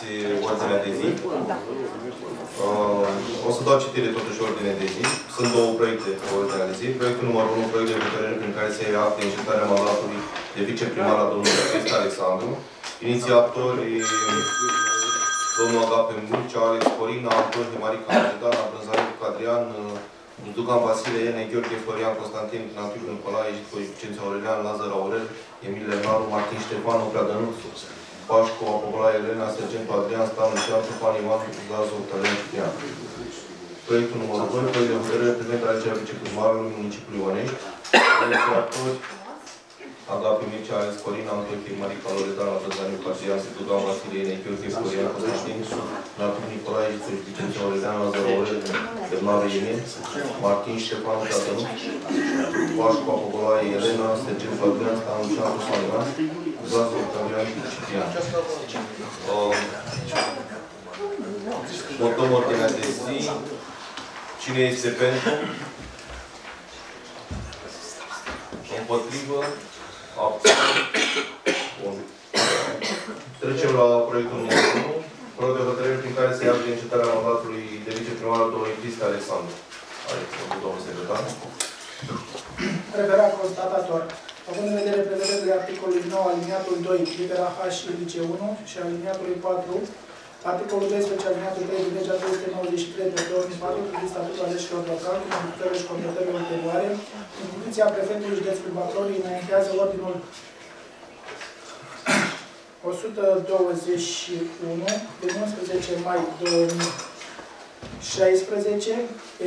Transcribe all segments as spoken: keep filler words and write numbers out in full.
aveți ordinea de zi. O să dau citire totuși ordine de zi. Sunt două proiecte pe ordinea de zi. Proiectul numărul unu, proiect de hotărâre prin care se ia de inceptarea mandatului de viceprimar la domnului Cristi Alexandru. Inițiatorii domnul Agape Murcea, Alex, Corina, Antrofie Marica Loredana, Brânzariuc, Adrian, Buzdugan, Vasile, Elena, Chiuche, Florian, Constantin, Natru Nicolae, Fricența Ordeana, Lazar Aurel, Emil Lenaru, Martin Ștepanul Elena Pașcu, Popula, Elena, Sergentul Adrian, Stanu, Pani, Martu, Puzdazul, Florian, Cipriani. Proiectul numărul doi, proiect de hotărâre privind alegerea viceprimarului municipiului Onești. Inițiatori Agape Mircea, Alex, Corina, Antrofie Marica Loredana, Brânzariuc, Adrian, Buzdugan, Vasile, Elena, Chiuche, Florian, Constantin, Natru Nicolae, Fricența Ordeana, Zărole, Fernal Ieneț, Martin Ștepanul Elena Sergiu-Fatiazca, Pașcu, Popula, Elena, Sergentul Adrian, Stanu, Salinaz, Puzdazul, Florian, Cipriani. Votăm ordinea de zi. Cine este pentru? Împotrivă? Abținere? Bun. Trecem la proiectul numărul unu. Proiect de hotărâre prin care se ia de încetarea mandatului de viceprimar al domnului Cristi Alexandru. Alexandru, domnul secretar. Reverat constatator. Având în vedere prevederile articolului nouă, aliniatul doi, litera H, indice unu și aliniatului patru, articolul doisprezece, aliniatul trei, din legea trei sute nouăzeci și trei pe două mii patru, privind statutul aleșilor locali, cu modificările și completările ulterioare, instituția prefectului județului Bacău înaintează ordinul o sută douăzeci și unu din unsprezece mai două mii șaisprezece,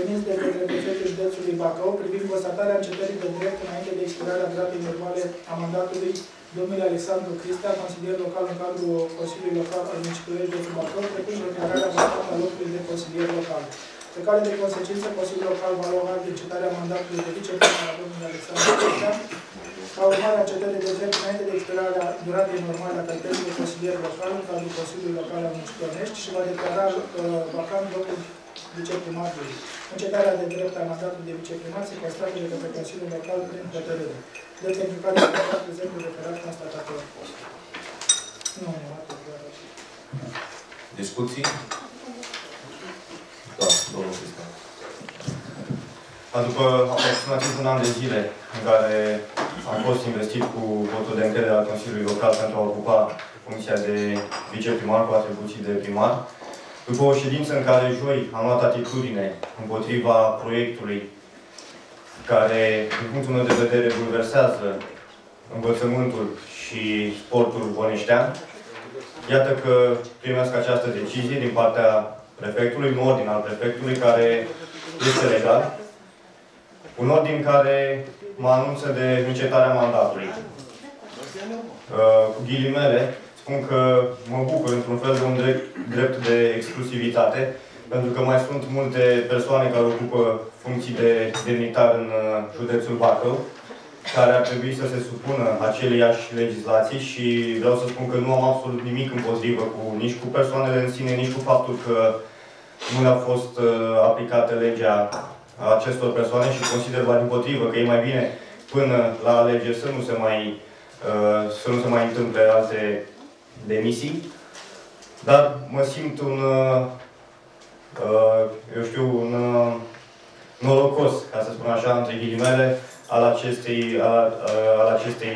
emis de către prefectul județului Bacău, privind constatarea încetării de direct înainte de expirarea datei normale a mandatului domnului Alexandru Cristian, consilier local în cadrul Consiliului Local al municipiului județului Bacău, precum și declararea mandatului a locului de consilier local. Pe care de consecință, Consiliul Local va lua de încetarea mandatului de viceprimar al domnului Alexandru Cristian, ca urmare a încetării de drept înainte de expirarea duratei normale a cartelului de consilier local în cadrul Consiliului Local al municipiului Onești și va declara vacant locul viceprimarului. Încetarea de drept a mandatului de viceprimar se constată de către Consiliul Local prin hotărâre. Drept implicare de mandat prezent referat constatator. Nu, nu, atât. Discuții? Da, domnul Cristian. După aproximativ un an de zile în care am fost investit cu votul de încredere al Consiliului Local pentru a ocupa funcția de viceprimar cu atribuții de primar, după o ședință în care joi am luat atitudine împotriva proiectului care, din punctul meu de vedere, bulversează învățământul și sportul oneștean, iată că primesc această decizie din partea prefectului, un ordin al prefectului care este legal. Un ordin care mă anunță de încetarea mandatului. Cu ghilimele spun că mă bucur într-un fel de un drept, drept de exclusivitate, pentru că mai sunt multe persoane care ocupă funcții de demnitar în județul Bacău, care ar trebui să se supună aceleiași legislații și vreau să spun că nu am absolut nimic împotrivă cu, nici cu persoanele în sine, nici cu faptul că nu le-a fost aplicată legea acestor persoane și consider la dimpotrivă că e mai bine până la alegeri să nu se mai, să nu se mai întâmple alte demisii. Dar mă simt un, eu știu, un norocos, ca să spun așa, între ghilimele, al acestei, al, al acestei,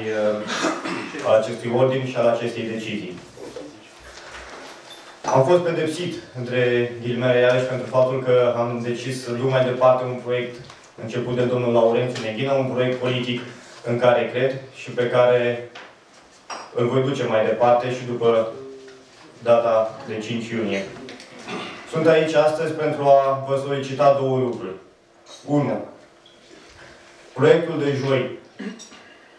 al acestui ordin și al acestei decizii. Am fost pedepsit, între ghilimele iarăși, pentru faptul că am decis să duc mai departe un proiect început de domnul Laurențiu Neghină, un proiect politic în care cred și pe care îl voi duce mai departe și după data de cinci iunie. Sunt aici astăzi pentru a vă solicita două lucruri. unu. Proiectul de joi.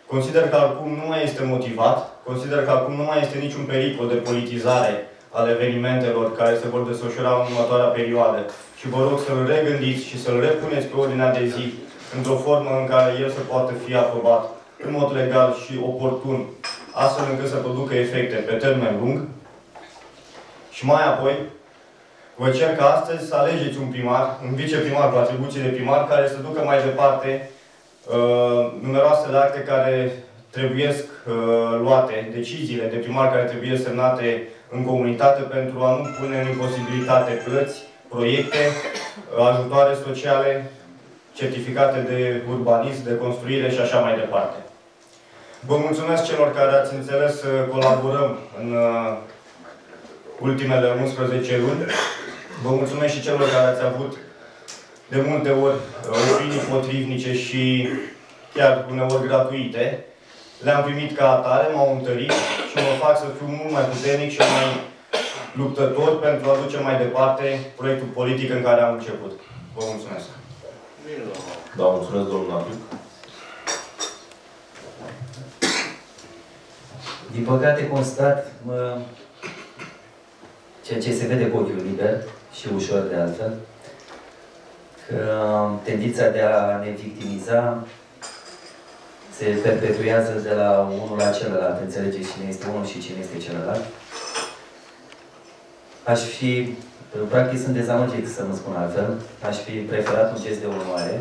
Consider că acum nu mai este motivat, consider că acum nu mai este niciun pericol de politizare al evenimentelor care se vor desfășura în următoarea perioadă. Și vă rog să-l regândiți și să-l repuneți pe ordinea de zi într-o formă în care el să poată fi aprobat în mod legal și oportun, astfel încât să producă efecte pe termen lung. Și mai apoi, vă cer ca astăzi să alegeți un primar, un viceprimar cu atribuții de primar, care să ducă mai departe uh, numeroasele acte care trebuie uh, luate, deciziile de primar care trebuie semnate în comunitate pentru a nu pune în imposibilitate plăți, proiecte, ajutoare sociale, certificate de urbanism, de construire și așa mai departe. Vă mulțumesc celor care ați înțeles să colaborăm în uh, ultimele unsprezece luni. Vă mulțumesc și celor care ați avut de multe ori opinii potrivnice și chiar uneori gratuite. Le-am primit ca atare, m-au întărit și mă fac să fiu mult mai puternic și mai luptător pentru a duce mai departe proiectul politic în care am început. Vă mulțumesc! Da, mulțumesc, domnul Abic. Din păcate, constat mă, ceea ce se vede cu ochiul liber și ușor de altfel, că tendința de a ne victimiza se perpetuează de la unul la celălalt. Înțelegeți cine este unul și cine este celălalt. Aș fi, practic sunt dezamăgit, să nu spun altfel, aș fi preferat un gest de urmare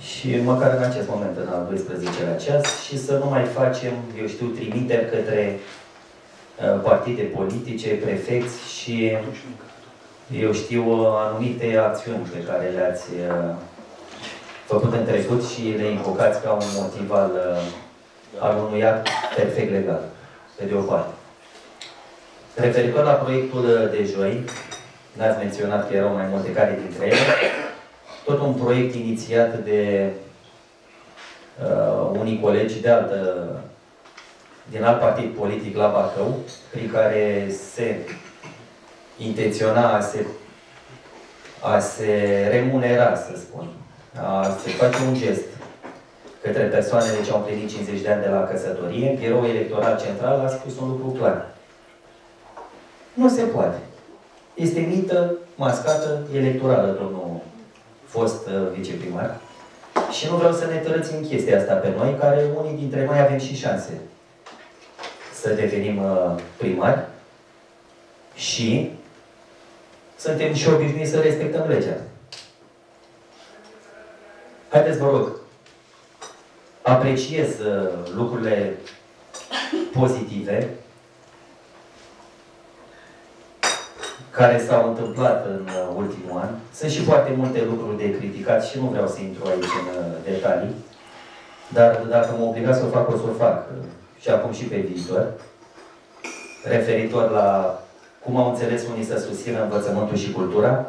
și măcar în acest moment, în al doisprezecelea ceas, și să nu mai facem, eu știu, trimiteri către uh, partide politice, prefecți și, eu știu, anumite acțiuni pe care le-ați uh, făcut în trecut și le invocați ca un motiv al, al unui act perfect legal, pe de o parte. Referitor la proiectul de joi, n-ați menționat că erau mai multe care dintre ele, tot un proiect inițiat de uh, unii colegi de altă, din alt partid politic la Bacău, prin care se intenționa a se, a se remunera, să spun. Se face un gest către persoanele ce au împlinit cincizeci de ani de la căsătorie. Biroul Electoral Central a spus un lucru clar. Nu se poate. Este mită, mascată, electorală, domnul fost viceprimar. Și nu vreau să ne tărăți în chestia asta pe noi, care unii dintre noi avem și șanse să devenim primari. Și suntem și obișnuiți să respectăm legea. Haideți, vă rog, apreciez uh, lucrurile pozitive care s-au întâmplat în uh, ultimul an. Sunt și foarte multe lucruri de criticat și nu vreau să intru aici în uh, detalii, dar dacă mă obligați să o fac, o să o fac uh, și acum și pe viitor, referitor la cum au înțeles unii să susțină învățământul și cultura.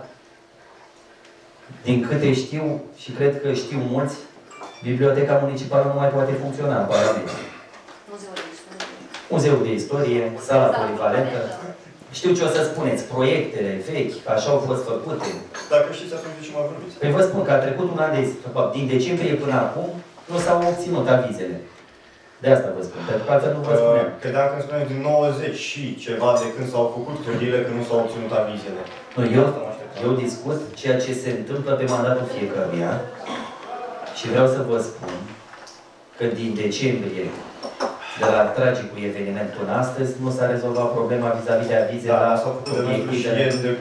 Din câte știu, și cred că știu mulți, Biblioteca Municipală nu mai poate funcționa în Parlament. Muzeul de Istorie, Sala Polivalentă. Știu ce o să spuneți, proiectele vechi, așa au fost făcute. Dacă știți atunci ce mai vorbiți. Păi vă spun că a trecut un an de zi, din decembrie până acum, nu s-au obținut avizele. De asta vă spun, pentru că altfel nu vă spuneam. Credeam că spuneți din nouăzeci și ceva de când s-au făcut clădirile, că nu s-au obținut avizele. Nu, eu? Eu discut ceea ce se întâmplă pe mandatul fiecăruia și vreau să vă spun că din decembrie, de la tragicul eveniment până astăzi, nu s-a rezolvat problema vis-a-vis de avize la obiectivele.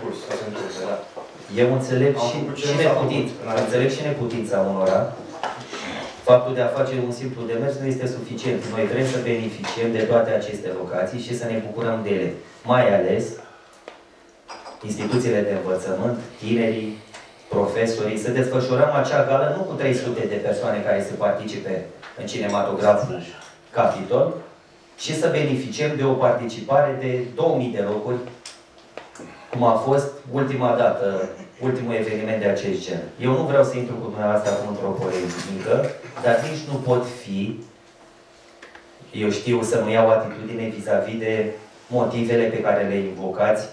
Eu înțeleg și, și, neputin, înțeleg și neputința unora. Faptul de a face un simplu demers nu este suficient. Noi vrem să beneficiem de toate aceste locații și să ne bucurăm de ele. Mai ales instituțiile de învățământ, tinerii, profesorii, să desfășurăm acea gală nu cu trei sute de persoane care să participe în cinematograful Capitol, ci să beneficiem de o participare de două mii de locuri, cum a fost ultima dată, ultimul eveniment de acest gen. Eu nu vreau să intru cu dumneavoastră acum într-o polemică, dar nici nu pot fi, eu știu, să nu iau atitudine vis-a-vis de motivele pe care le invocați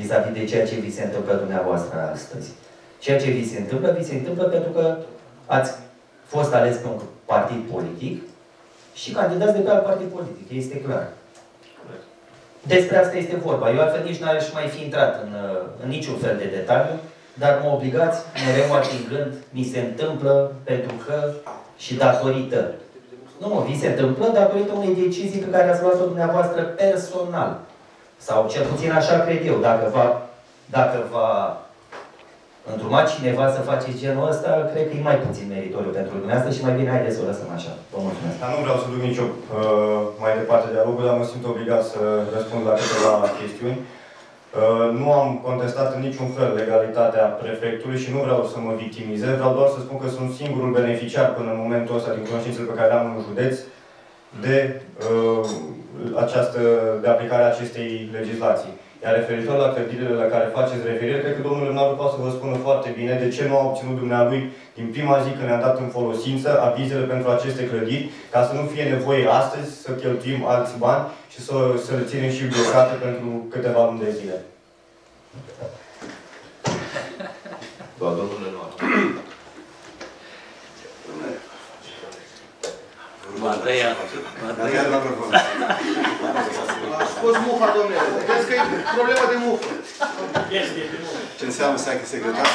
vis-a-vis de ceea ce vi se întâmplă dumneavoastră astăzi. Ceea ce vi se întâmplă, vi se întâmplă pentru că ați fost ales pe un partid politic și candidați de pe alt partid politic. Este clar. Despre asta este vorba. Eu altfel nici n-aș mai fi intrat în, în niciun fel de detaliu, dar mă obligați, mereu atingând, mi se întâmplă pentru că și datorită. Nu, vi se întâmplă datorită unei decizii pe care ați luat-o dumneavoastră personal. Sau cel puțin așa cred eu, dacă va, dacă va întrumat cineva să face genul ăsta, cred că e mai puțin meritoriu pentru dumneavoastră și mai bine haideți să o lăsăm așa. Vă mulțumesc. Dar nu vreau să duc nicio uh, mai departe dialogul, dar mă simt obligat să răspund la câteva chestiuni. Uh, nu am contestat în niciun fel legalitatea prefectului și nu vreau să mă victimizez, vreau doar să spun că sunt singurul beneficiar până în momentul ăsta din cunoștințele pe care le am în județ de, uh, această, de aplicarea acestei legislații. Iar referitor la clădirile la care faceți referire, cred că domnul Leonardu poate să vă spună foarte bine de ce nu a obținut dumnealui din prima zi când ne-a dat în folosință avizele pentru aceste clădiri, ca să nu fie nevoie astăzi să cheltuim alți bani și să, să le ținem și blocate pentru câteva luni de zile. Da, domnul Leonardu. M-a tăiat. M-a tăiat la profund. A scos mufa, domnule. Crezi că e problemă de mufă. Ce înseamnă să ai că secretar?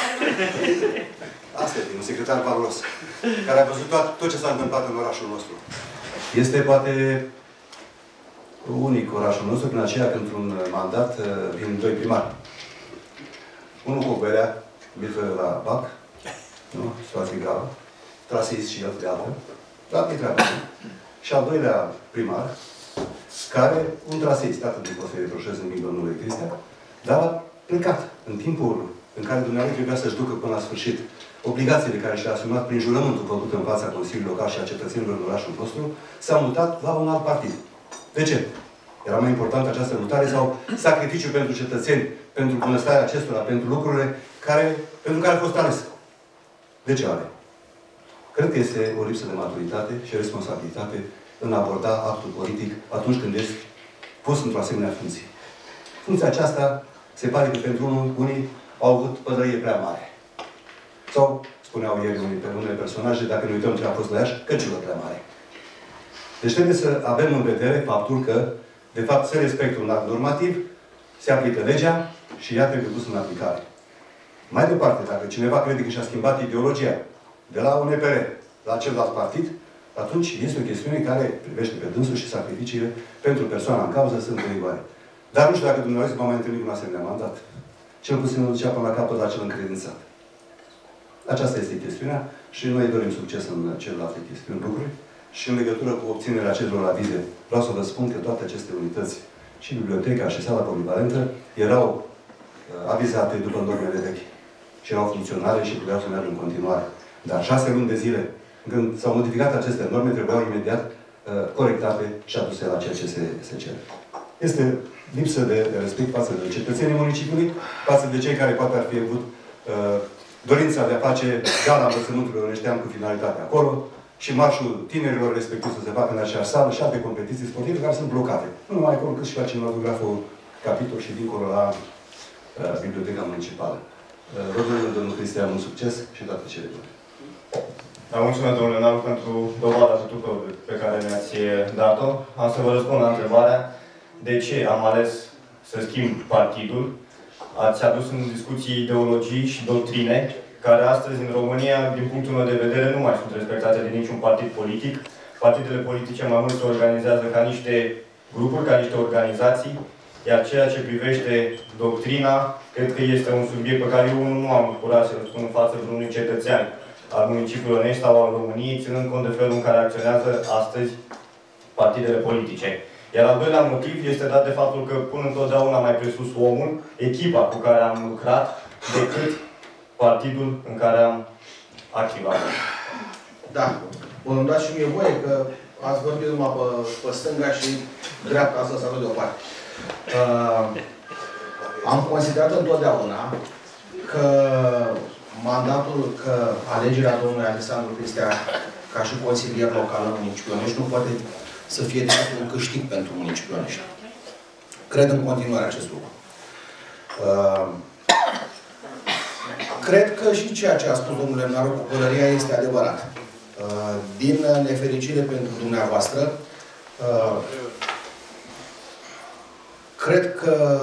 Asta e, un secretar valoros, care a văzut tot ce s-a întâmplat în orașul nostru. Este, poate, unic orașul nostru, prin aceea că într-un mandat vin doi primari. Unul cu o berea, bifă la Bac, nu? Situație gravă. Traseist și el de apă. Da, e treaba. Și al doilea primar, care, un traseist, atât de pot să-i reproșez nimic domnului Cristian, dar a plecat în timpul în care dumneavoastră trebuia să-și ducă până la sfârșit obligațiile care și-a asumat prin jurământul făcut în fața Consiliului Local și a cetățenilor în orașul nostru, s-a mutat la un alt partid. De ce? Era mai importantă această mutare sau sacrificiu pentru cetățeni, pentru bunăstarea acestora, pentru lucrurile care, pentru care a fost ales? De ce are? Cred că este o lipsă de maturitate și responsabilitate în a aborda actul politic atunci când ești pus într-o asemenea funcție. Funcția aceasta se pare că pentru unul, unii au avut pădărie prea mare. Sau, spuneau ieri unele personaje, dacă ne uităm ce a fost la Iași, căciulă prea mare. Deci trebuie să avem în vedere faptul că, de fapt, se respectă un act normativ, se aplică legea și ea trebuie pus în aplicare. Mai departe, dacă cineva crede că și-a schimbat ideologia, de la U N P R la celălalt partid, atunci este o chestiune care privește pe dânsul și sacrificiile pentru persoana în cauză sunt în vigoare. Dar nu știu dacă dumneavoastră v-a mai întâlnit cu un asemenea mandat. Cel puțin nu ducea până la capăt la cel încredințat. Aceasta este chestiunea și noi dorim succes în celelalte chestiuni, lucruri. Și în legătură cu obținerea acelor avize, vreau să vă spun că toate aceste unități, și biblioteca și sala polivalentă, erau avizate după normele vechi. Și erau funcționale și puteau să meargă în continuare. Dar șase luni de zile, când s-au modificat aceste norme, trebuiau imediat uh, corectate și aduse la ceea ce se, se cere. Este lipsă de, de respect față de cetățenii municipiului, față de cei care poate ar fi avut uh, dorința de a face gala învățământului oneștean cu finalitatea acolo și marșul tinerilor respectiv să se facă în aceeași sală și alte competiții sportive care sunt blocate. Nu numai acolo, cât și la cinematograful capitol și dincolo la uh, biblioteca municipală. Uh, Vă doresc, domnul Cristian, un succes și toate cele bune. Da, mulțumesc, domnule Naru, pentru dovada tuturor pe care ne-ați dat-o. Am să vă răspund la întrebarea de ce am ales să schimb partidul. Ați adus în discuții ideologii și doctrine, care astăzi în România, din punctul meu de vedere, nu mai sunt respectate de niciun partid politic. Partidele politice mai mult se organizează ca niște grupuri, ca niște organizații, iar ceea ce privește doctrina, cred că este un subiect pe care eu nu am curaj să-l spun în fața vreunui cetățean al municipiului Onești sau al României, ținând cont de felul în care acționează astăzi partidele politice. Iar al doilea motiv este dat de faptul că pun întotdeauna mai presus omul, echipa cu care am lucrat, decât partidul în care am activat. Da. Bun, îmi dați și mie voie că ați vorbit numai pe, pe stânga și dreapta, asta s-a luat deoparte. Uh, am considerat întotdeauna că mandatul că alegerea domnului Alexandru Cristian ca și consilier local în municipiul Onești nu poate să fie decât un câștig pentru municipiul Onești. Cred în continuare acest lucru. Uh, cred că și ceea ce a spus domnul Lemnaru cu pălăria este adevărat. Uh, din nefericire pentru dumneavoastră, uh, cred că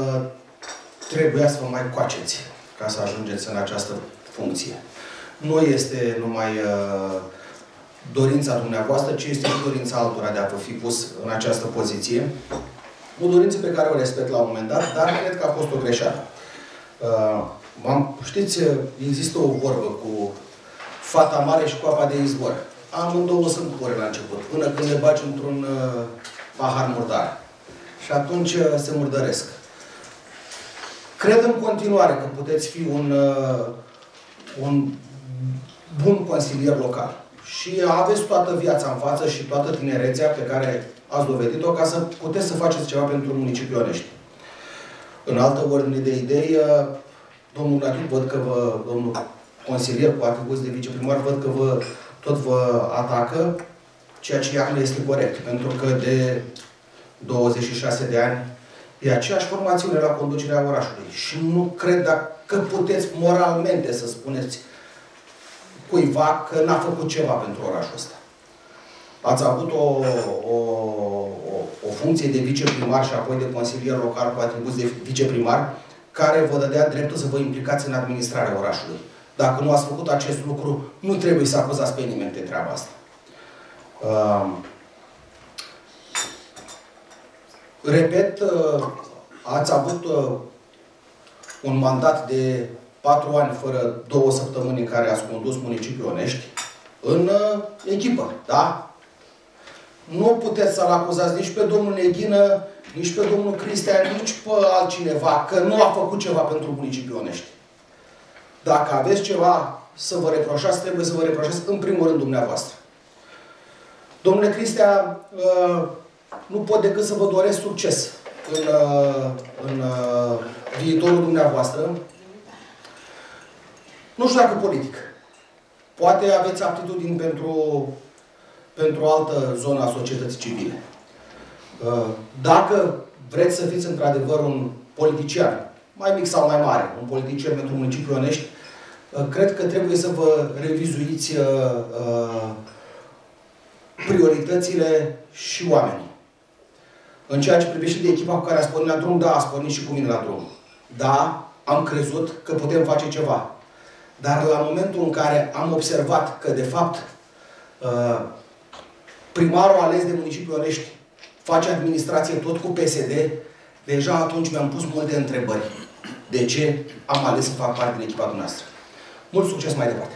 trebuia să vă mai coaceți ca să ajungeți în această funcție. Nu este numai uh, dorința dumneavoastră, ci este și dorința altora de a vă fi pus în această poziție. O dorință pe care o respect la un moment dat, dar cred că a fost o greșeală. Uh, Am, știți, există o vorbă cu fata mare și cu apa de izbor. Amândouă sunt pure la început, până când le baci într-un pahar murdar. Și atunci se murdăresc. Cred în continuare că puteți fi un, un bun consilier local. Și aveți toată viața în față și toată tinerețea pe care ați dovedit-o ca să puteți să faceți ceva pentru municipiul Onești. În altă ordine de idei, domnul Gânachiu, văd că vă, domnul consilier cu atribuții de viceprimar, văd că vă, tot vă atacă, ceea ce iar nu este corect, pentru că de douăzeci și șase de ani e aceeași formațiune la conducerea orașului. Și nu cred că puteți moralmente să spuneți cuiva că n-a făcut ceva pentru orașul ăsta. Ați avut o, o, o, o funcție de viceprimar și apoi de consilier local cu atribuții de viceprimar, care vă dădea dreptul să vă implicați în administrarea orașului. Dacă nu ați făcut acest lucru, nu trebuie să acuzați pe nimeni de treaba asta. Uh, repet, uh, ați avut uh, un mandat de patru ani fără două săptămâni în care ați condus municipiul Onești în uh, echipă, da? Nu puteți să-l acuzați nici pe domnul Neghină, nici pe domnul Cristian, nici pe altcineva, că nu a făcut ceva pentru municipiul Onești. Dacă aveți ceva să vă reproșați, trebuie să vă reproșați în primul rând dumneavoastră. Domnule Cristian, nu pot decât să vă doresc succes în, în viitorul dumneavoastră. Nu știu dacă politic. Poate aveți aptitudini pentru, pentru altă zonă a societății civile. Dacă vreți să fiți într-adevăr un politician, mai mic sau mai mare, un politician pentru municipiul Onești, cred că trebuie să vă revizuiți prioritățile și oamenii. În ceea ce privește de echipa cu care ați pornit la drum, da, ați pornit și cu mine la drum. Da, am crezut că putem face ceva. Dar la momentul în care am observat că, de fapt, primarul ales de municipiul Onești face administrație tot cu P S D, deja atunci mi-am pus multe întrebări. De ce am ales să fac parte din echipa dumneavoastră? Mult succes mai departe!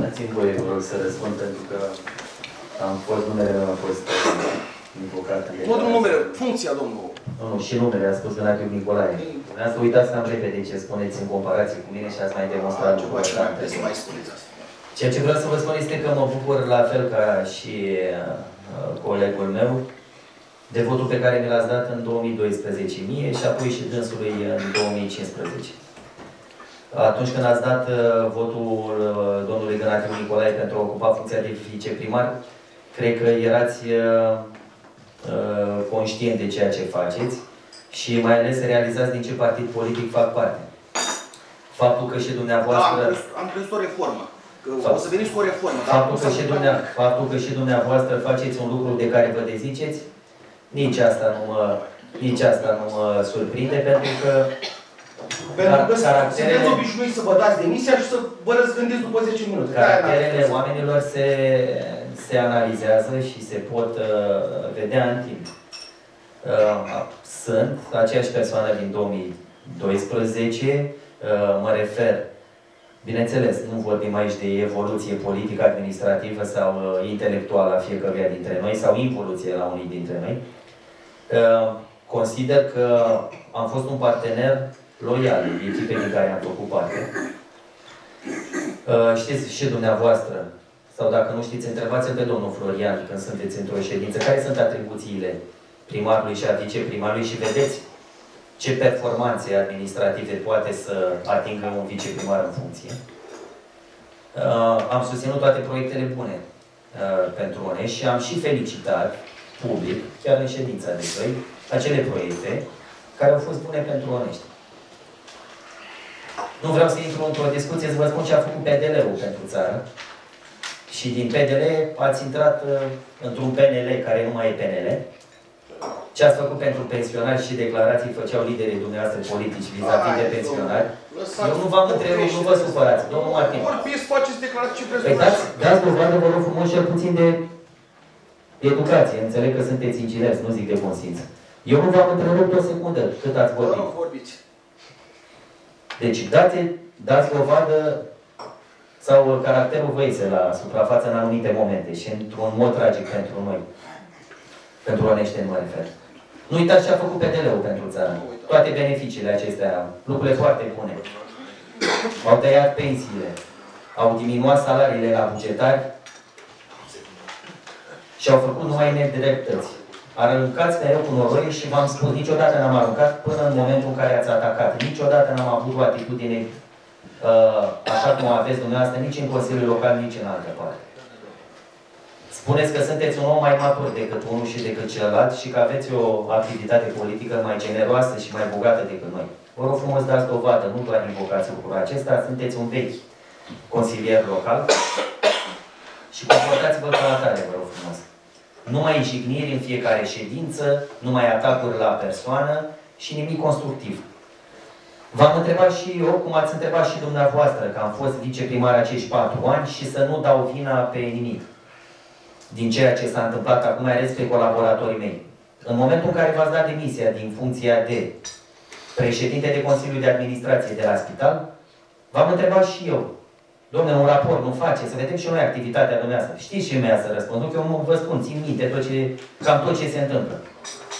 Dați-mi voie, vă rog, să răspund, pentru că am fost, numele meu a fost invocat. Tot numele, funcția, domnul! Nu, nu, și numele, a spus Gânachiu Nicolae. Vreau să uitați cam repede ce spuneți în comparație cu mine și ați mai demonstrat ceva. Ceea ce vreau să vă spun este că mă bucur, la fel ca și colegul meu, de votul pe care mi l-ați dat în două mii doisprezece mie și apoi și dânsului în două mii cincisprezece. Atunci când ați dat votul domnului Gânachiu Nicolae pentru a ocupa funcția de viceprimar, cred că erați uh, conștient de ceea ce faceți și mai ales realizați din ce partid politic fac parte. Faptul că și dumneavoastră... Da, am crezut, am crezut o reformă. Că o să veniți cu o reformă. Faptul, dar, că și dumneavoastră, faptul că și dumneavoastră faceți un lucru de care vă deziceți, nici asta nu mă, nici asta nu mă surprinde, pentru că... Pentru că caracterele... sunteți obișnuiți să vă dați demisia și să vă răzgândiți după zece minute. Caracterele oamenilor se, se analizează și se pot uh, vedea în timp. Uh, sunt aceeași persoană din două mii doisprezece, uh, mă refer, bineînțeles, nu vorbim aici de evoluție politică, administrativă sau uh, intelectuală a fiecăruia dintre noi, sau involuție la unii dintre noi. Uh, consider că am fost un partener loial echipei din care am făcut parte. Uh, știți și dumneavoastră, sau dacă nu știți, întrebați-l pe domnul Florian când sunteți într-o ședință, care sunt atribuțiile primarului și a viceprimarului și vedeți ce performanțe administrative poate să atingă un viceprimar în funcție. Uh, am susținut toate proiectele bune uh, pentru Onești și am și felicitat public, chiar în ședința de noi, acele proiecte care au fost bune pentru Onești. Nu vreau să intru într-o discuție, să vă spun ce a făcut P D L-ul pentru țară. Și din P D L ați intrat uh, într-un P N L care nu mai e P N L. Ce ați făcut pentru pensionari și declarații făceau liderii dumneavoastră politici vis-a-vis de pensionari. Eu nu v-am întrerupt, nu vă supărați. Domnul Martin. Vorbiți, faceți declarații ce vreți. Păi dați, dați dovadă, vă rog frumos, cel puțin de educație. Înțeleg că sunteți ingineri, nu zic de consimț. Eu nu v-am întrerupt o secundă cât ați vorbit. Deci dați, dați dovadă sau caracterul văise la suprafață în anumite momente și într-un mod tragic pentru noi. Pentru oneșteni mă refer. Nu uitați ce a făcut P D L-ul pentru țară. Toate beneficiile acestea, lucrurile foarte bune. Au tăiat pensiile, au diminuat salariile la bugetari și au făcut numai nedreptăți. Aruncați mereu cu noroi și v-am spus, niciodată n-am aruncat până în momentul în care ați atacat. Niciodată n-am avut o atitudine așa cum aveți dumneavoastră, nici în Consiliul Local, nici în altă parte. Spuneți că sunteți un om mai matur decât unul și decât celălalt și că aveți o activitate politică mai generoasă și mai bogată decât noi. Vă rog frumos, dați dovadă, nu doar invocați lucrul acesta, sunteți un vechi consilier local și comportați-vă ca atare, vă rog frumos. Nu mai jigniri în fiecare ședință, nu mai atacuri la persoană și nimic constructiv. V-am întrebat și eu, cum ați întrebat și dumneavoastră, că am fost viceprimar acești patru ani și să nu dau vina pe nimic din ceea ce s-a întâmplat, acum mai ales pe colaboratorii mei. În momentul în care v-ați dat demisia din funcția de președinte de Consiliul de Administrație de la spital, v-am întrebat și eu, domnule, un raport nu face, să vedem și noi activitatea dumneavoastră. Știți ce mi-a să răspund? Că eu vă spun, țin minte tot ce, cam tot ce se întâmplă.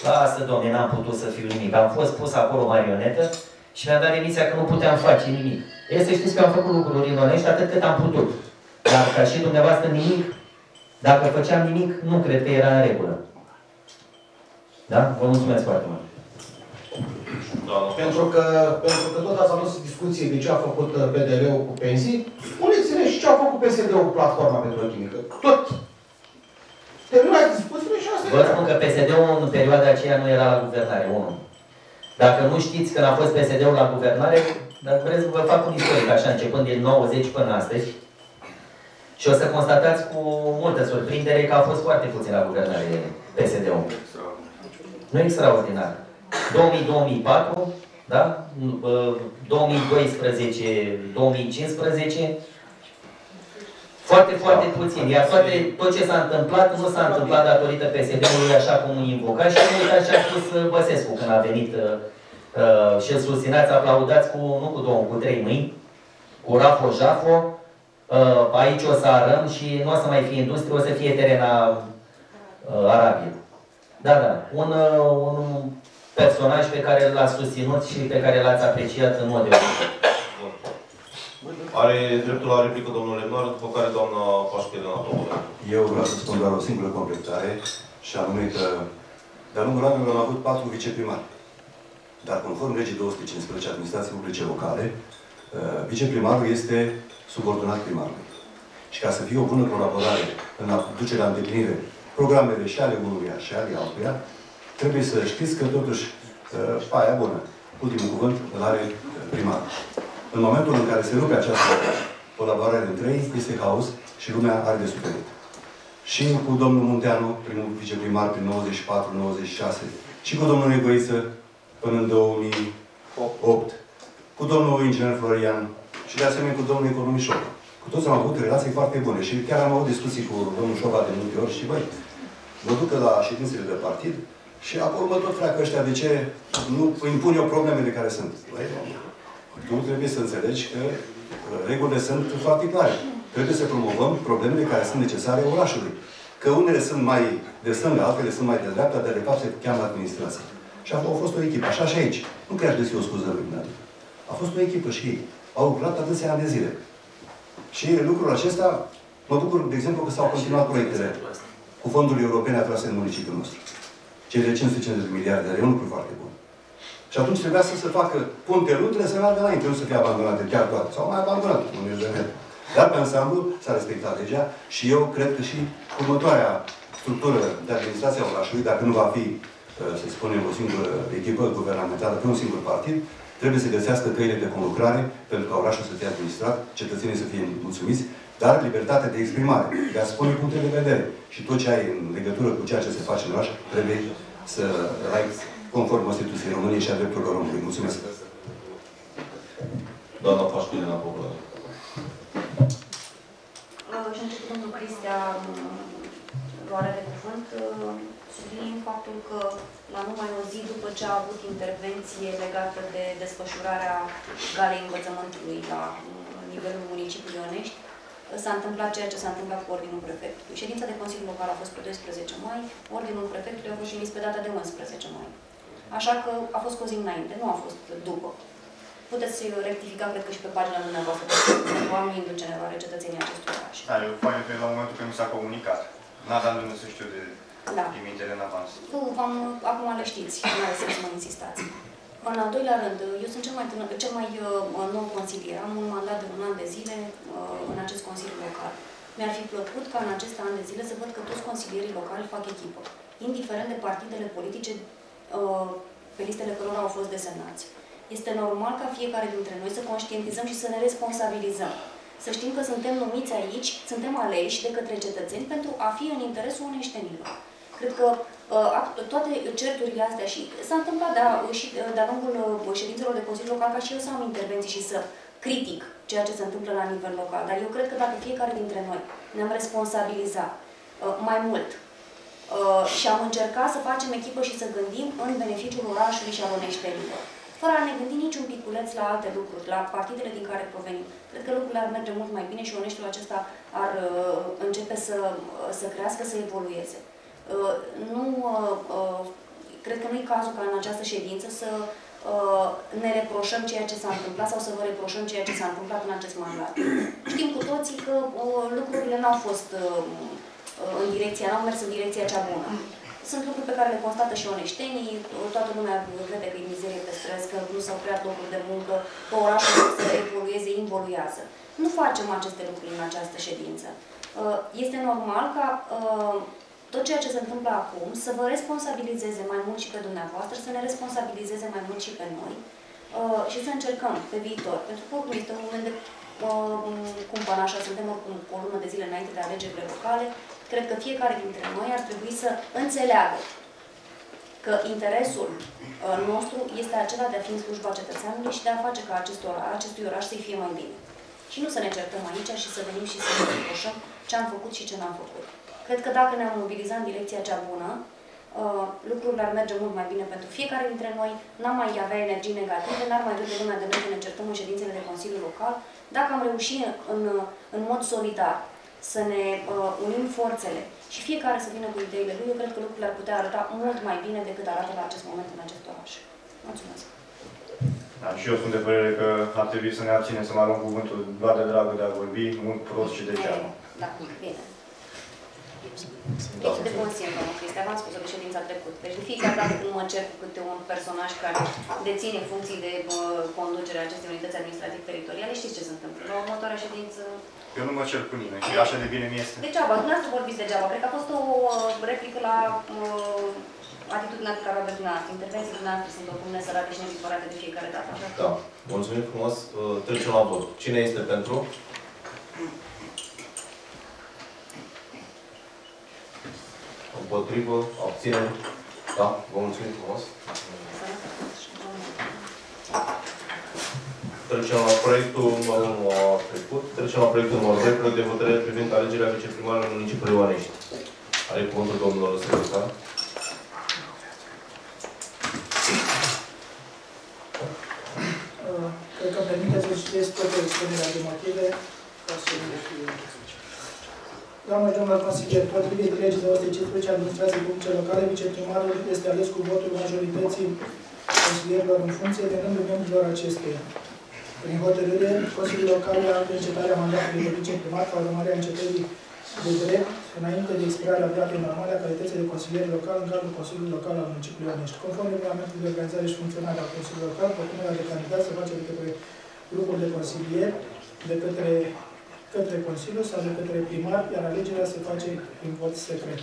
Lasă, domnule, n-am putut să fiu nimic. Am fost pus acolo marionetă și mi-a dat demisia că nu puteam face nimic. E să știți că am făcut lucruri în Onești atât cât am putut. Dar ca și dumneavoastră nimic, dacă făceam nimic, nu cred că era în regulă. Da? Vă mulțumesc foarte mult. Pentru că, pentru că tot ați adus discuție de ce a făcut P D L-ul cu pensii, spuneți-ne și ce a făcut P S D-ul cu platforma petrochimică. Tot. Terminați discuțiile și asta. Vă spun că P S D-ul în perioada aceea nu era la guvernare, unul. Dacă nu știți când a fost P S D-ul la guvernare, dar vreți să vă fac un istoric, așa, începând din nouăzeci până astăzi, și o să constatați cu multă surprindere că a fost foarte puțin la guvernare P S D-ul. Nu e extraordinar. două mii - două mii patru, da? două mii doisprezece - două mii cincisprezece, foarte, foarte puțin. Iar toate, tot ce s-a întâmplat, nu s-a întâmplat datorită P S D-ului așa cum îi invoca și nu uitați ce a spus Băsescu când a venit uh, și îl susțineați, aplaudați cu, nu cu două, cu trei mâini, cu rafo-jafo. Uh, aici o să arăm și nu o să mai fie industrie, o să fie terena uh, Arabiei. Da, da. Un, uh, un personaj pe care l-a susținut și pe care l-ați apreciat în mod deosebit. Are dreptul la replică domnul Lemnar, după care doamna Pașcu Elena. Eu vreau să spun doar o singură completare și anume că de-a lungul anului am avut patru viceprimari. Dar conform legii două sute cincisprezece administrației publice locale, viceprimarul este subordonat primarului. Și ca să fie o bună colaborare în a duce la îndeplinire programele și ale unuia și ale altuia, trebuie să știți că totuși aia bună, ultimul cuvânt îl are primarul. În momentul în care se rupe această colaborare între ei, este haos și lumea are de suferit. Și cu domnul Munteanu, primul viceprimar prin nouăzeci și patru - nouăzeci și șase, și cu domnul Negoiță până în două mii opt, cu domnul inginer Florian și de asemenea cu domnul economist Șova. Cu toți am avut relații foarte bune și chiar am avut discuții cu domnul Șova de multe ori și băi, mă duc la ședințele de partid și acolo mă tot freacă ăștia de ce nu impun eu problemele care sunt. Băi, tu trebuie să înțelegi că regulile sunt foarte clare. Trebuie să promovăm problemele care sunt necesare orașului. Că unele sunt mai de stânga, altele sunt mai de dreapta, dar de fapt se cheamă administrație. Și au fost o echipă, așa și aici. Nu cred că o scuză lui Bernard. A fost o echipă și ei. Au lucrat atâția ani de zile. Și lucrul acesta, mă bucur, de exemplu, că s-au continuat proiectele cu fondurile europene atrase în municipiul nostru. Cei de cinci sute cincizeci de miliarde, dar e un lucru foarte bun. Și atunci trebuia să se facă puntelul, trebuie să meargă înainte, nu să fie abandonate, chiar toate. Sau mai abandonate, nu e de mele. Dar pe ansamblu s-a respectat legea și eu cred că și următoarea structură de administrație a orașului, dacă nu va fi, să spunem, o singură echipă guvernamentală pe un singur partid, trebuie să găsească căile de conlucrare pentru ca orașul să fie administrat, cetățenii să fie mulțumiți, dar libertatea de exprimare, de a spune puncte de vedere. Și tot ce ai în legătură cu ceea ce se face în oraș, trebuie să ai conform Constituției României și a drepturilor omului. Mulțumesc! Doamna Pașcu Elena Populare. Și a început domnul Cristi a luare de cuvânt. subliniem faptul că la numai o zi după ce a avut intervenție legată de desfășurarea galei învățământului la nivelul municipiului Onești, s-a întâmplat ceea ce s-a întâmplat cu Ordinul Prefectului. Ședința de Consiliu Local a fost pe douăsprezece mai, Ordinul Prefectului a fost emis pe data de unsprezece mai. Așa că a fost cu o zi înainte, nu a fost după. Puteți rectifica, cred că și pe pagina dumneavoastră, pentru a nu induce în eroare cetățenii acestui oraș. Da, eu pare că la momentul când mi s-a comunicat. N-aveam de unde să știu de limitele în avans. Nu, acum le știți, nu are sens să mă insistați. În al doilea rând, eu sunt cel mai, cel mai uh, nou consilier. Am un mandat de un an de zile uh, în acest Consiliu Local. Mi-ar fi plăcut ca în acest an de zile să văd că toți consilierii locali fac echipă, indiferent de partidele politice uh, pe listele cărora au fost desemnați. Este normal ca fiecare dintre noi să conștientizăm și să ne responsabilizăm. Să știm că suntem numiți aici, suntem aleși de către cetățeni pentru a fi în interesul oneștenilor. Cred că uh, toate certurile astea și s-a întâmplat, da, și de-a lungul ședințelor de Consiliu Local, ca și eu să am intervenții și să critic ceea ce se întâmplă la nivel local. Dar eu cred că dacă fiecare dintre noi ne-am responsabilizat uh, mai mult uh, și am încercat să facem echipă și să gândim în beneficiul orașului și al oneștenilor, fără a ne gândi niciun piculeț la alte lucruri, la partidele din care provenim. Cred că lucrurile ar merge mult mai bine și Oneștiul acesta ar uh, începe să, să crească, să evolueze. Uh, nu, uh, uh, cred că nu e cazul ca în această ședință să uh, ne reproșăm ceea ce s-a întâmplat sau să vă reproșăm ceea ce s-a întâmplat în acest mandat. Știm cu toții că uh, lucrurile n-au fost uh, în direcția, n-au mers în direcția cea bună. Sunt lucruri pe care le constată și oneștenii, toată lumea crede că e mizerie pe străzi, că nu s-au creat locuri de muncă, că orașul să evolueze, involuează. Nu facem aceste lucruri în această ședință. Este normal ca tot ceea ce se întâmplă acum să vă responsabilizeze mai mult și pe dumneavoastră, să ne responsabilizeze mai mult și pe noi și să încercăm pe viitor, pentru că oricum este un moment de cumpăn, așa, suntem oricum o lună de zile înainte de alegerile locale. Cred că fiecare dintre noi ar trebui să înțeleagă că interesul nostru este acela de a fi în slujba cetățeanului și de a face ca acest oraș, acestui oraș să-i fie mai bine. Și nu să ne certăm aici și să venim și să ne reproșăm ce am făcut și ce n-am făcut. Cred că dacă ne-am mobilizat în direcția cea bună, lucrurile ar merge mult mai bine pentru fiecare dintre noi, n-am mai avea energii negative, n-ar mai vede lumea de noi să ne certăm în ședințele de Consiliu Local. Dacă am reușit în, în mod solidar să ne uh, unim forțele și fiecare să vină cu ideile lui, eu cred că lucrurile ar putea arăta mult mai bine decât arată la acest moment în acest oraș. Mulțumesc! Da, și eu sunt de părere că ar trebui să ne abținem să mai luăm cuvântul doar de dragul de a vorbi, mult prost și de geamă. Da, bine. Este de bun simț, domnul Cristian, v-am spus-o de ședința trecută. Deci de fiecare dată când mă cer cu câte un personaj care deține funcții de uh, conducere a acestei unități administrativ-teritoriale, știți ce se întâmplă. La următoarea ședință... Eu nu mă cer cu nimeni și așa de bine mi este. Degeaba, dumneavoastră vorbiți degeaba. Cred că a fost o uh, replică la uh, atitudinea pe care o aveți dumneavoastră. Intervenții dumneavoastră sunt oricum nesărate și nevitorate de fiecare dată. Așa? Da. Mulțumim frumos. Uh, trecem la vot. Cine este pentru? Împotrivă, abținem. Da, vă mulțumim frumos. Trecem la proiectul numărul unu a trecut. Trecem la proiectul numărul doi, proiect de hotărâre privind alegerea viceprimarului municipiului Onești. Are cuvântul domnul secretar. Cred că îmi permiteți să citesc toate expunerea de motive ca să nu știu. Doamne și domnule consilier, potrivit legii două sute cincisprezece administrației publice locale, viceprimarul este ales cu votul majorității consilierilor în funcție de rândul membrilor acesteia. Prin hotărâre, Consiliul Local ia act de încetarea mandatului de viceprimar ca urmare a încetării de drept înainte de expirarea mandatului normal a calității de consilier local în cadrul Consiliului Local al municipiului Onești. Conform regulamentului de organizare și funcționare a Consiliului Local, propunerea de candidat se face de către grupul de consilieri, de către către Consiliu sau de către primar, iar alegerea se face prin vot secret.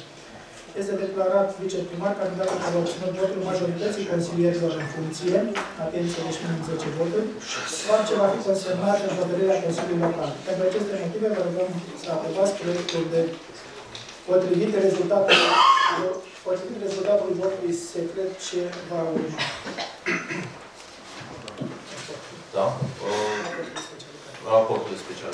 Este declarat viceprimar candidatul care a obținut votul majorității consilierilor în funcție, atenție, deci minim zece voturi, orice va fi consemnat în hotărârea Consiliului Local. Pentru aceste motive, vă rugăm să aprobați proiectul de potrivit rezultatul, potrivit rezultatul votului secret ce va urma. Da. Raportul special.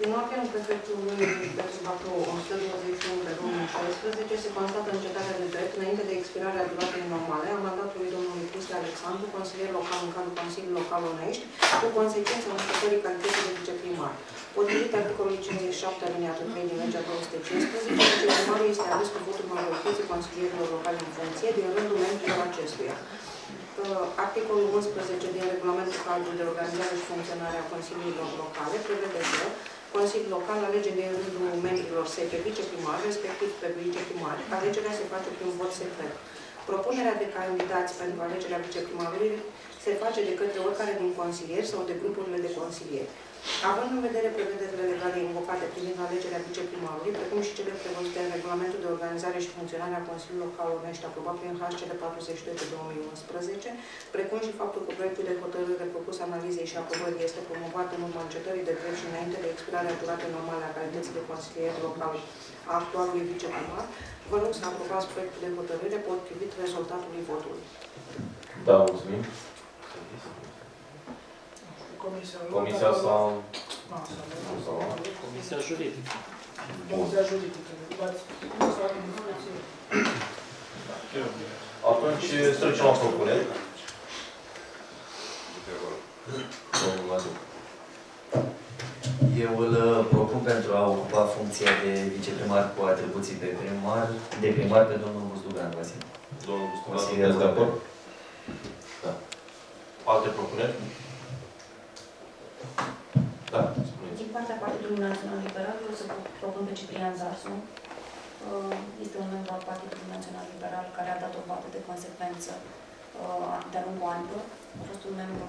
Din în prefectul județul Bacău o sută douăzeci și unu pe două mii șaisprezece se constată încetarea de drept înainte de expirarea duratei normale a mandatului domnului Cristi Alexandru, consilier local în cadrul Consiliului Local Onești, cu consecința începării calității de viceprimar. Potrivit articolului cincizeci și șapte alineatul trei din legea două sute cincisprezece, viceprimarul este ales cu votul majorității consilierilor locali în funcție din rândul membrilor acestuia. Articolul unsprezece din regulamentul cadru de organizare și funcționare a Consiliilor Locale prevede că Consiliul Local alege din rândul membrilor săi pe viceprimar, respectiv pe viceprimar. Alegerea se face prin vot secret. Propunerea de candidați pentru alegerea viceprimarului se face de către oricare din consilieri sau de grupurile de consilieri. Având în vedere prevederile legale invocate privind alegerea viceprimarului, precum și cele prevăzute în Regulamentul de Organizare și Funcționare a Consiliului Local Onești, aprobat prin H C D patruzeci și doi pe două mii unsprezece, precum și faptul că proiectul de hotărâre propus analizei și aprobării este promovat în urma încetării de drept și înainte de expirarea duratei normale a calității de consilier local a actualului viceprimar, vă rog să aprobați proiectul de hotărâre potrivit rezultatului votului. Da, mulțumim. Comisia, Comisia sau... Da, sau... Comisia juridică. Comisia juridică. Atunci să trecem la propuneri. Eu îl propun pentru a ocupa funcția de viceprimar cu atribuții de primar, de primar pe domnul Buzdugan, Vasile. Domnul Buzdugan, de acord? Da. Alte propuneri? Da, spuneți. Din partea Partidului Național Liberal, eu o să propun pe Ciprian Zarzu. Este un membru al Partidului Național Liberal care a dat o dovadă de consecvență de-a lungul anilor. A fost un membru,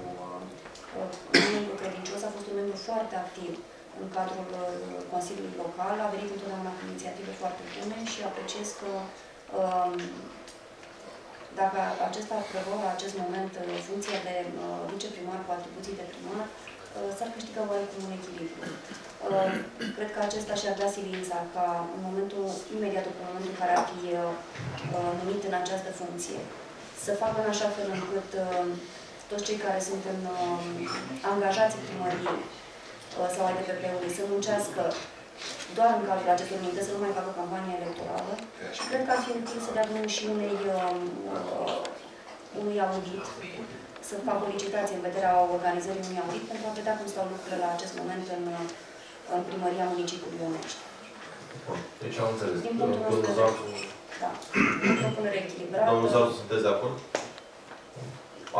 un membru credincios, a fost un membru foarte activ în cadrul Consiliului Local, a venit întotdeauna cu inițiative foarte bune și apreciez că dacă acesta ar prelua la acest moment funcția de viceprimar cu atribuții de primar, s-ar câștiga oarecum un echilibru. Cred că acesta și-ar da silința ca în momentul, imediat după momentul în care ar fi numit în această funcție, să facă în așa fel încât toți cei care sunt în angajații primăriei sau ale P P P-ului să muncească doar în cadrul acestor minte, să nu mai facă campanie electorală. Și cred că ar fi util să dea și unei, unui audit, să fac o licitație în vederea organizării unui audit pentru a vedea cum stau lucrurile la acest moment în, în primăria municipiului Onești. Deci am înțeles. Din punctul nostru, da. O propunere echilibrată. Domnul Zarzu, sunteți de acord?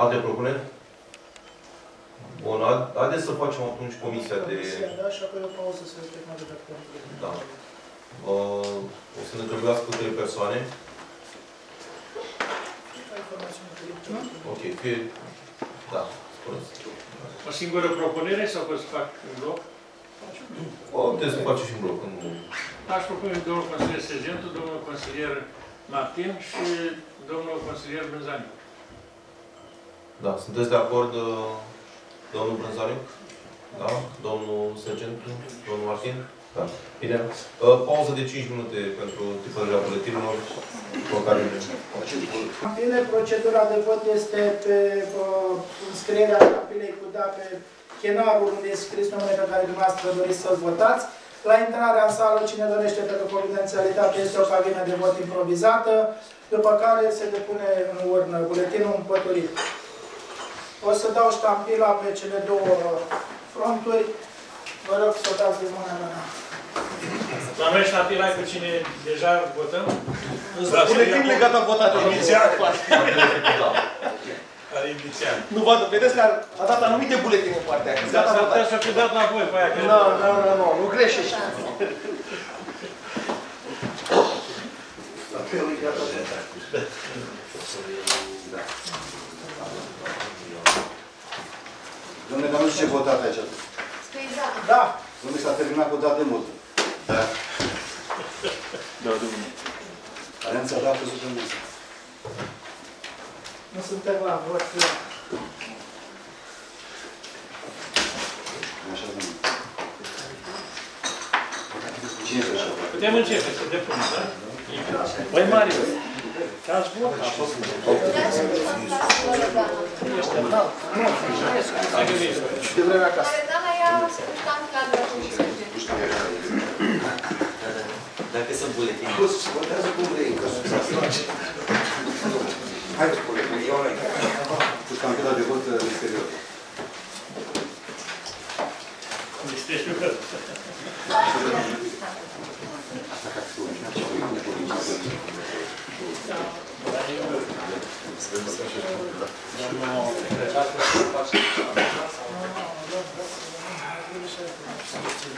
Alte propuneri? Bun, haideți să facem atunci comisia de... Da, și apoi o pauză să se termine de acolo. Da. O să ne trebuiască cu trei persoane. Ok, fie... Da, spuneți. O singură propunere sau că să fac în bloc? Puteți să faci și în bloc. Aș propune domnul consilier Sergentul, domnul consilier Martin și domnul consilier Brânzariuc. Da, sunteți de acord, domnul Brânzariuc? Da? Domnul Sergentul? Domnul Martin? Da. Bine. Pauză de cinci minute pentru tipărirea buletinilor. În fine, procedura de vot este pe uh, înscrierea capilei cu da pe chenarul unde este scris numele pe care dumneavoastră doriți să-l votați. La intrarea în sală, cine dorește pentru confidențialitate, este o cabină de vot improvizată, după care se depune în urnă buletinul împăturit. O să dau ștampila pe cele două fronturi. Vă rog să o dați din mâna mea. La noi ștapila e cu cine deja votăm. Buletin legat a votat. Inițial. Care inițial. Nu văd, vedeți că a dat anumite buletine în partea aia. Dar s-ar putea să fi dat înapoi pe aia. Nu, nu, nu, nu, nu greșești. Ștapelul e gata de atac. Dom'le, dar nu știu ce votat aici. Spui da. Da. Dom'le, s-a terminat cu dat de mult. Da. Da, domnule. Arența a dat o sută mii. Nu suntem la vot. Așa, domnule. Putem începe să depunem, da? Băi, Marius, ce-ați văd? A fost un lucru. Ești în alt. Nu, nu, nu. De vreme acasă. Loredana i-a spus ca în cadră. Dacă sunt buletini. Contează cum vrei, că sunt să-ți face. Hai cu buletini, eu ăla-i. Cu ștampila de vot în exterior. În exterior. Asta ca tu, nu știu, nu știu, nu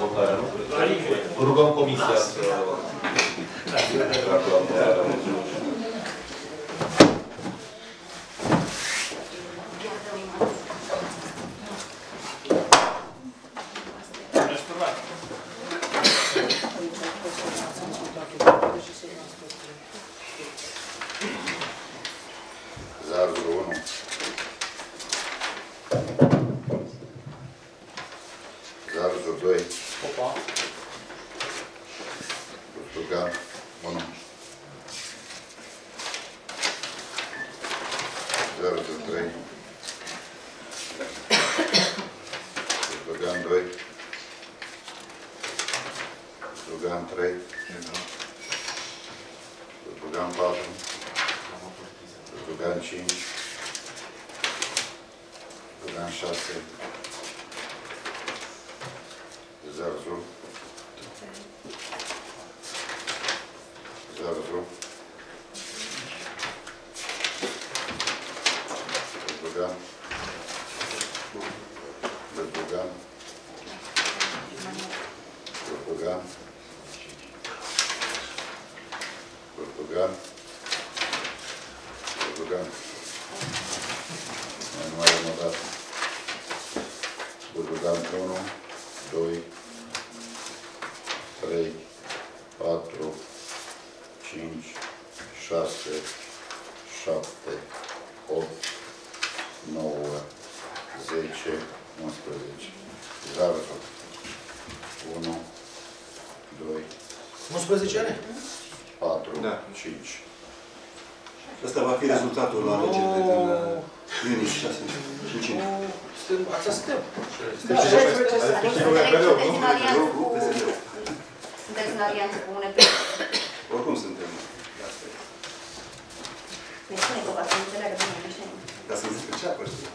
votarea. Rugăm comisia să... cinci. Asta va fi rezultatul la alegerile din iunie șase cinci. Asta suntem. Sunteți în alianță cu un E P. Oricum suntem. Ne spune că v-ați înțeleagă bine, nu știu. Dar să-mi zic ce apă știu.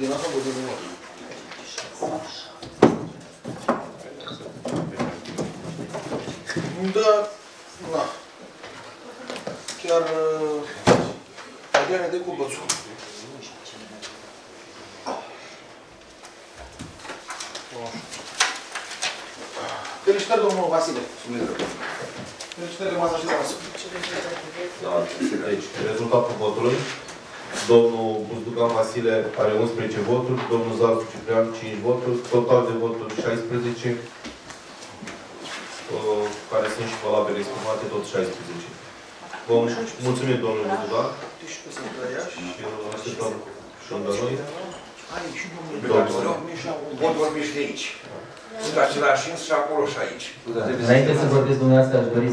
Din asta vă din urmă. Da, da. Chiar Adriana de cu bățul. Felicitări, domnul Vasile. Felicitări de masă și masă. Deci, rezultatul votului. Domnul Buzdugan Vasile are unsprezece voturi, domnul Zarzu Ciprian cinci voturi, total de voturi șaisprezece, care sunt și valabile exprimate, tot șaisprezece. Vă mulțumim, domnul Buzdugan, și vă așteptăm și unde noi. Pot vorbi și de aici. Sunt același și acolo și aici. Înainte să vorbiți dumneavoastră, aș dori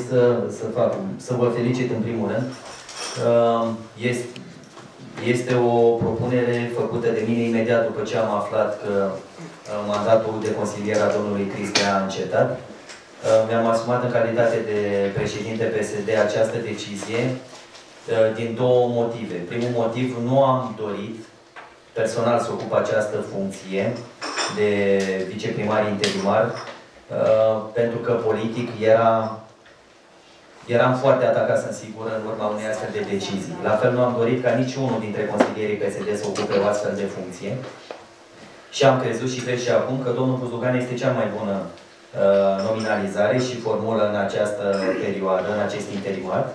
să vă felicit în primul rând. Este o propunere făcută de mine imediat după ce am aflat că mandatul de consilier a domnului Cristi a încetat. Mi-am asumat în calitate de președinte P S D această decizie din două motive. Primul motiv, nu am dorit personal să ocup această funcție de viceprimar interimar, pentru că politic era... Eram foarte atacat, sunt sigur, în urma unei astfel de decizii. La fel nu am dorit ca niciunul dintre consilierii P S D să ocupe o astfel de funcție. Și am crezut și cred și acum că domnul Buzdugan este cea mai bună uh, nominalizare și formulă în această perioadă, în acest interimar.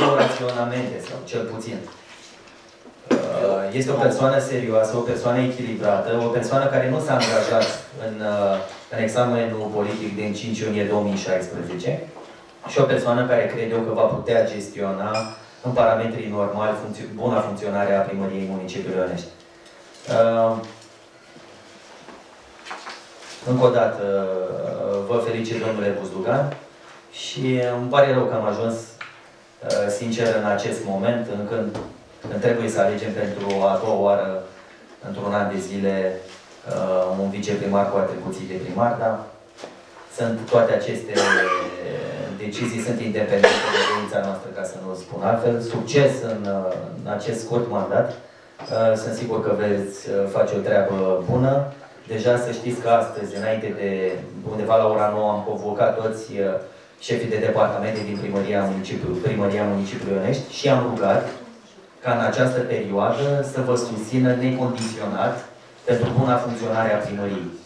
Două raționamente, sau cel puțin. Uh, este o persoană serioasă, o persoană echilibrată, o persoană care nu s-a angajat în, uh, în examenul politic din cinci iunie două mii șaisprezece. și o persoană care cred eu că va putea gestiona în parametrii normali funcțio- buna funcționare a primăriei municipiului Onești. Uh, încă o dată uh, vă felicit, domnule Buzdugan, și îmi pare rău că am ajuns uh, sincer în acest moment, încât când trebuie să alegem pentru a doua oară într-un an de zile uh, un viceprimar cu atribuții de primar, dar sunt toate aceste decizii sunt independente de voința noastră, ca să nu spun altfel. Succes în, în acest scurt mandat. Sunt sigur că veți face o treabă bună. Deja să știți că astăzi, înainte de undeva la ora nouă, am convocat toți șefii de departamente din primăria municipiului, primăria municipiului Onești și am rugat ca în această perioadă să vă susțină necondiționat pentru buna funcționare a primăriei.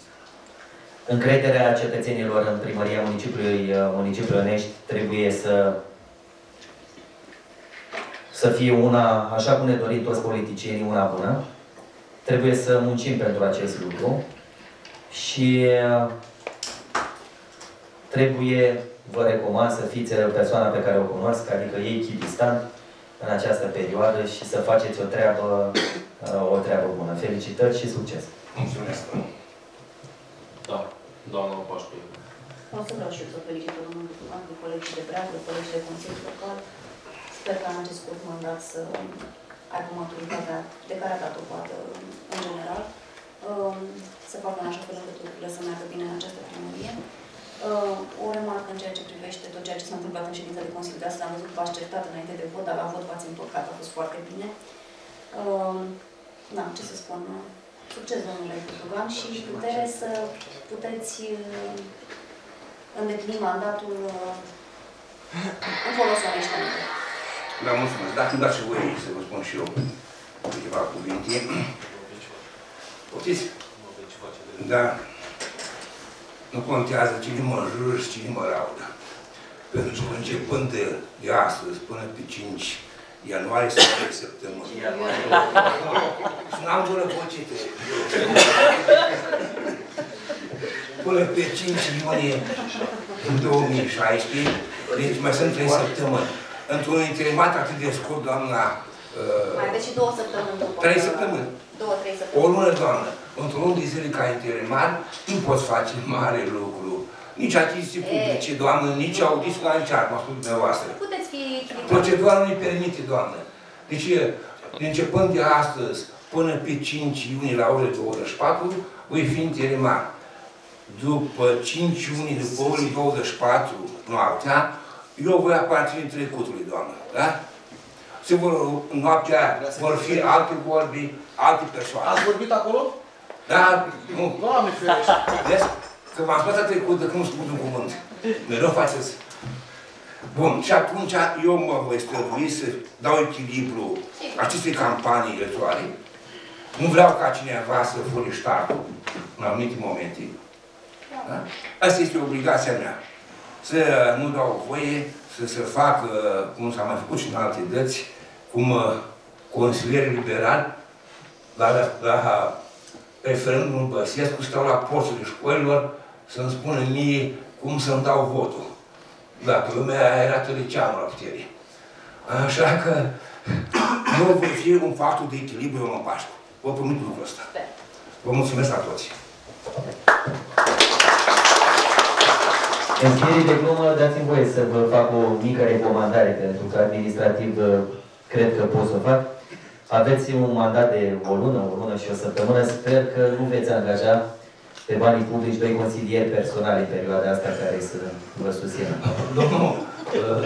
Încrederea cetățenilor în primăria municipiului, municipiului Onești trebuie să, să fie una, așa cum ne dorim toți politicienii, una bună. Trebuie să muncim pentru acest lucru și trebuie, vă recomand, să fiți persoana pe care o cunosc, adică ei chidistan în această perioadă și să faceți o treabă, o treabă bună. Felicitări și succes! Mulțumesc! Da, doamna Pașcu. O să vreau și eu să felicit domnul Buzdugan, pe colegii de breagă, colegii de Consiliul Local. Sper că în acest scurt mandat să aibă maturitatea de care a dat o poată în general, să facă în așa fel încât lucrurile să meargă bine în această primărie. O remarcă în ceea ce privește tot ceea ce s-a întâmplat în ședința de Consiliu de astăzi, am văzut că v-ați certat înainte de vot, dar la vot v-ați împăcat, a fost foarte bine. Da, ce să spun? Succes, domnule Buzdugan, și putere să puteți îndeplini mandatul în folosul Oneștenilor. Da, mulțumesc. Dacă îmi dați și voi să vă spun și eu câteva cuvinte. Poftiți? Da. Nu contează cine mă înjură și cine mă laudă. Pentru că începând de, de astăzi până pe cinci ianuarie sau trei septembrie. Și n-am gură pocită. Până pe cinci iunie două mii șaisprezece, deci mai sunt trei săptămâni. Într-un interimat atât de scurt, doamna... Mai aveți și două săptămâni după. Trei săptămâni. Două, trei săptămâni. O lună, doamnă. Într-un lună de zile ca interimat, nu poți face mare lucru. Nici achiziții publice, doamnă, nici audiți la încearcă, mă spun dumneavoastră. Puteți fi... Procedura nu îi permite, doamnă. Deci, începând de astăzi, până pe cinci iunie la ore douăzeci și patru, voi fi interimat. După cinci iunie, după ore douăzeci și patru, noaptea, eu voi aparține trecutului, doamnă, da? Sigur, noaptea aia vor fi alte vorbi, alte persoane. Ați vorbit acolo? Da, nu. Doamne ferește! Vezi? Că m-am spus la trecută, că nu spun un cuvânt. Mereu faceți. Bun, și atunci eu mă voi strădui să dau echilibru acestei campanii electorale. Nu vreau ca cineva să furi ștartul în anumite momente. Da? Asta este obligația mea. Să nu dau voie să se facă, cum s-a mai făcut și în alte dăți, cum consilieri liberali, la, la referendumul Băsescu, stau la porțile școlilor să-mi spună mie cum să-mi dau votul. Dacă lumea era tărăceanul la putere. Așa că nu voi fi un factor de echilibru în Pașcu. Vă promit lucrul ăsta. Vă mulțumesc la toți. În schiere de glumă, dați-mi voie să vă fac o mică recomandare, pentru că administrativ cred că pot să fac. Aveți un mandat de o lună, o lună și o săptămână. Sper că nu veți angaja pe banii publici doi consilieri personali în perioada asta care să vă susțină. Domnul,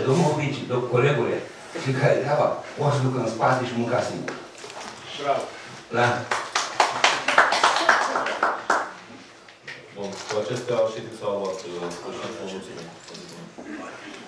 domnul Vici, colegule, și care treaba, o să duc în spate și munca singur. Bravo! La. Bun, cu acestea știți că s-au luat, să știți, mulțumim.